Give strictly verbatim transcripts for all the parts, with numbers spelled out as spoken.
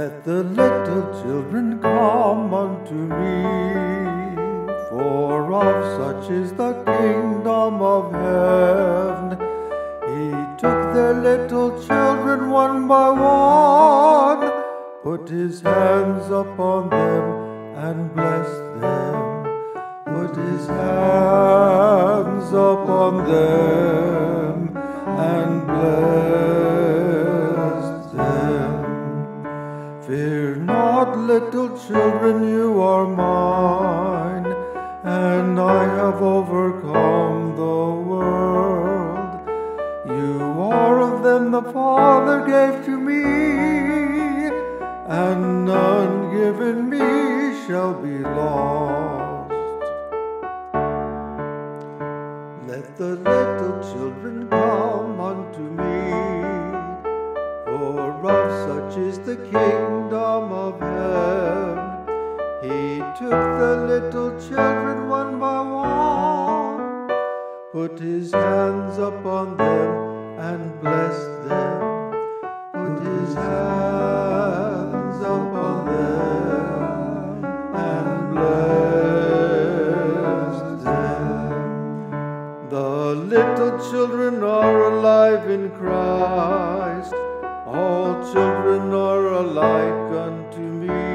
let the little children come unto me, for of such is the kingdom of heaven. He took the little children one by one, put his hands upon them and blessed them, put his hands upon them and blessed them. Fear not, little children, you are mine, and I have overcome the world. You are of them the Father gave to me, and none given me shall be lost. Let the little children come unto me, for of such is the kingdom of heaven. He took the little children one by one, put his hands upon them and blessed them, put his hands upon them and blessed them. The little children are alive in Christ, all children are alike unto me.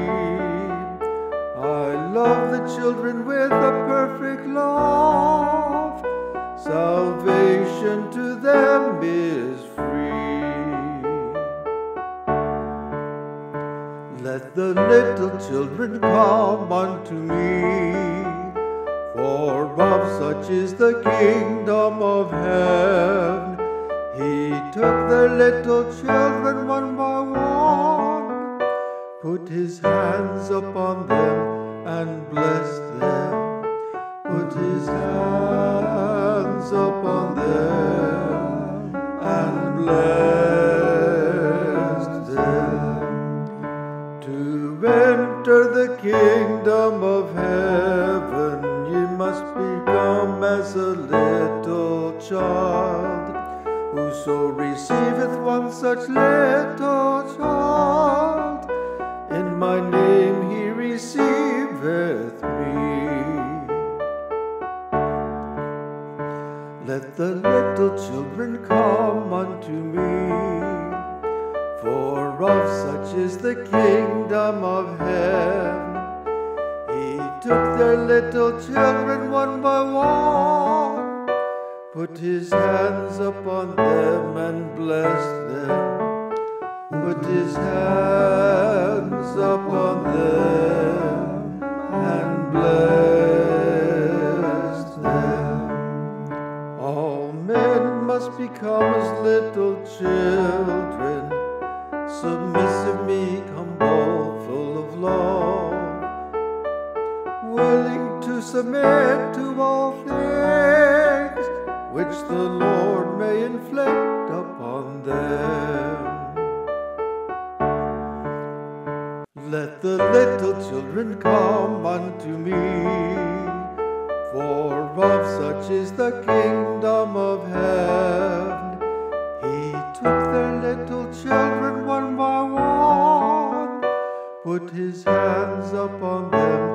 I love the children with a perfect love, salvation to them is free. Let the little children come unto me, for of such is the kingdom of heaven. He took the little children one by one, put his hands upon them and blessed them, put his hands upon them, and blessed them. To enter the kingdom of heaven, ye must become as a little child. Whoso receiveth one such little child, in my name he receiveth with me. Let the little children come unto me, for of such is the kingdom of heaven. He took their little children one by one, put his hands upon them and blessed them, put his hands upon them and blessed them. All men must become as little children, submissive, meek, humble, full of love, willing to submit to all things which the Lord may inflict upon them. Let the little children come unto me, for of such is the kingdom of heaven. He took their little children one by one, put his hands upon them